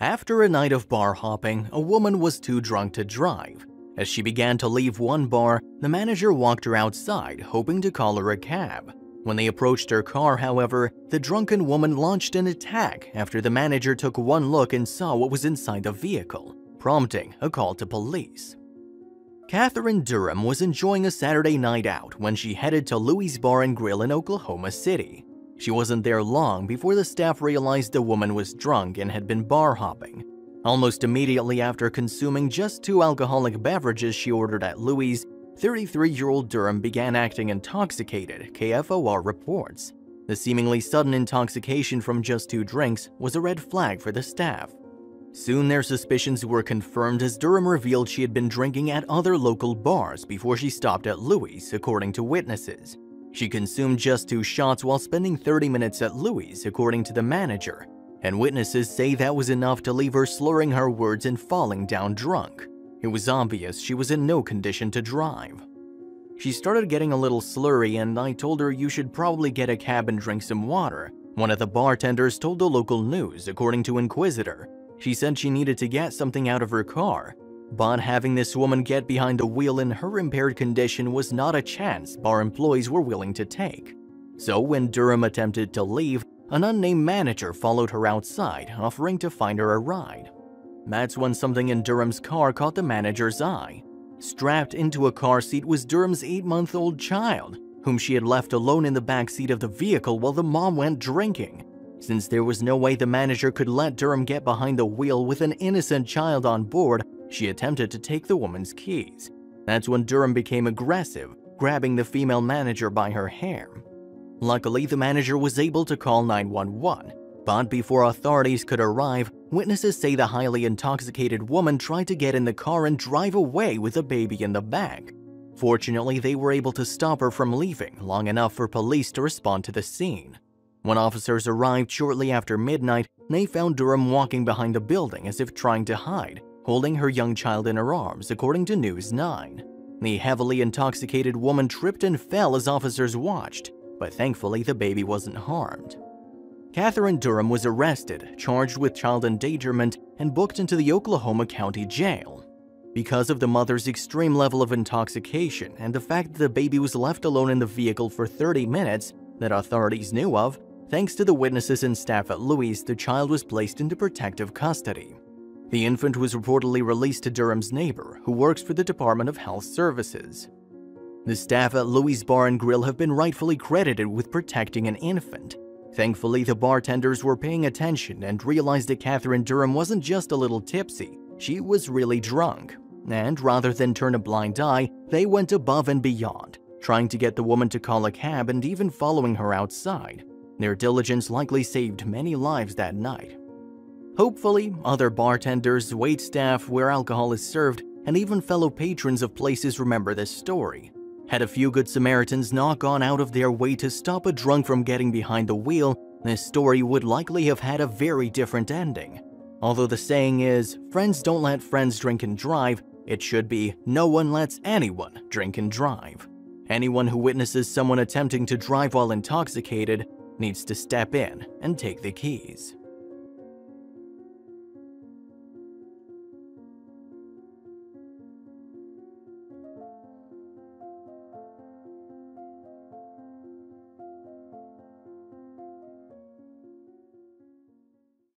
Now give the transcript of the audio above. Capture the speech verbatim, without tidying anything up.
After a night of bar hopping, a woman was too drunk to drive. As she began to leave one bar, the manager walked her outside, hoping to call her a cab. When they approached her car, however, the drunken woman launched an attack after the manager took one look and saw what was inside the vehicle, prompting a call to police. Catherine Durham was enjoying a Saturday night out when she headed to Louie's Bar and Grill in Oklahoma City. She wasn't there long before the staff realized the woman was drunk and had been bar hopping. Almost immediately after consuming just two alcoholic beverages she ordered at Louie's, thirty-three-year-old Durham began acting intoxicated, K F O R reports. The seemingly sudden intoxication from just two drinks was a red flag for the staff. Soon their suspicions were confirmed as Durham revealed she had been drinking at other local bars before she stopped at Louie's, according to witnesses. She consumed just two shots while spending thirty minutes at Louie's, according to the manager, and witnesses say that was enough to leave her slurring her words and falling down drunk. It was obvious she was in no condition to drive. She started getting a little slurry, and I told her you should probably get a cab and drink some water, one of the bartenders told the local news, according to Inquisitor. She said she needed to get something out of her car, but having this woman get behind the wheel in her impaired condition was not a chance bar employees were willing to take. So when Durham attempted to leave, an unnamed manager followed her outside, offering to find her a ride. That's when something in Durham's car caught the manager's eye. Strapped into a car seat was Durham's eight-month-old child, whom she had left alone in the back seat of the vehicle while the mom went drinking. Since there was no way the manager could let Durham get behind the wheel with an innocent child on board, she attempted to take the woman's keys. That's when Durham became aggressive, grabbing the female manager by her hair. Luckily, the manager was able to call nine one one, but before authorities could arrive, witnesses say the highly intoxicated woman tried to get in the car and drive away with the baby in the back. Fortunately, they were able to stop her from leaving long enough for police to respond to the scene. When officers arrived shortly after midnight, they found Durham walking behind the building as if trying to hide, holding her young child in her arms, according to News nine. The heavily intoxicated woman tripped and fell as officers watched, but thankfully the baby wasn't harmed. Catherine Durham was arrested, charged with child endangerment, and booked into the Oklahoma County Jail. Because of the mother's extreme level of intoxication and the fact that the baby was left alone in the vehicle for thirty minutes that authorities knew of, thanks to the witnesses and staff at Louie's, the child was placed into protective custody. The infant was reportedly released to Durham's neighbor, who works for the Department of Health Services. The staff at Louie's Bar and Grill have been rightfully credited with protecting an infant. Thankfully, the bartenders were paying attention and realized that Catherine Durham wasn't just a little tipsy, she was really drunk. And rather than turn a blind eye, they went above and beyond, trying to get the woman to call a cab and even following her outside. Their diligence likely saved many lives that night. Hopefully, other bartenders, waitstaff, where alcohol is served, and even fellow patrons of places remember this story. Had a few good Samaritans not gone out of their way to stop a drunk from getting behind the wheel, this story would likely have had a very different ending. Although the saying is, friends don't let friends drink and drive, it should be, no one lets anyone drink and drive. Anyone who witnesses someone attempting to drive while intoxicated needs to step in and take the keys.